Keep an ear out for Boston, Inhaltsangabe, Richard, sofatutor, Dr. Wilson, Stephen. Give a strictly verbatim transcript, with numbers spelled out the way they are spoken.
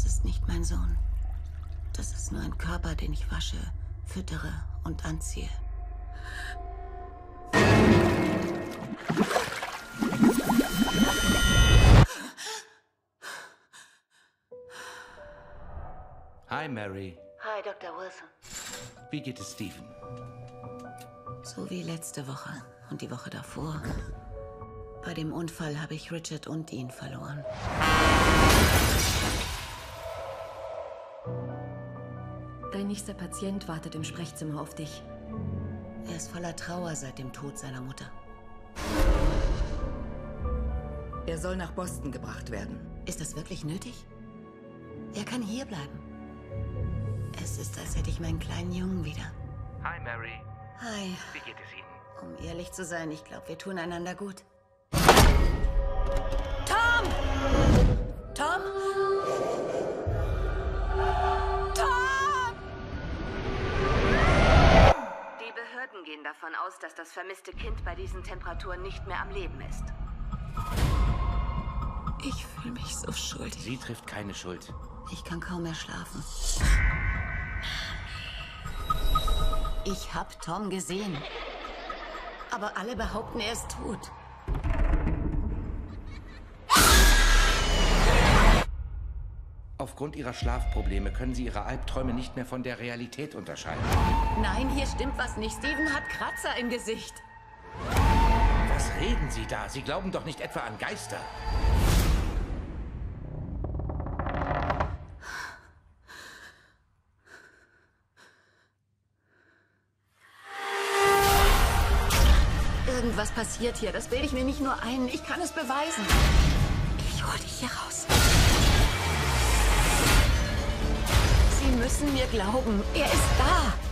Das ist nicht mein Sohn. Das ist nur ein Körper, den ich wasche, füttere und anziehe. Hi, Mary. Hi, Doktor Wilson. Wie geht es Stephen? So wie letzte Woche und die Woche davor. Bei dem Unfall habe ich Richard und ihn verloren. Dein nächster Patient wartet im Sprechzimmer auf dich. Er ist voller Trauer seit dem Tod seiner Mutter. Er soll nach Boston gebracht werden. Ist das wirklich nötig? Er kann hier bleiben. Es ist, als hätte ich meinen kleinen Jungen wieder. Hi, Mary. Hi. Wie geht es Ihnen? Um ehrlich zu sein, ich glaube, wir tun einander gut. Tom! Tom! Tom! Die Behörden gehen davon aus, dass das vermisste Kind bei diesen Temperaturen nicht mehr am Leben ist. Ich fühle mich so schuldig. Sie trifft keine Schuld. Ich kann kaum mehr schlafen. Ich hab Tom gesehen. Aber alle behaupten, er ist tot. Aufgrund ihrer Schlafprobleme können sie ihre Albträume nicht mehr von der Realität unterscheiden. Nein, hier stimmt was nicht. Stephen hat Kratzer im Gesicht. Was reden Sie da? Sie glauben doch nicht etwa an Geister. Irgendwas passiert hier. Das bilde ich mir nicht nur ein. Ich kann es beweisen. Ich hole dich hier raus. Sie müssen mir glauben. Er ist da.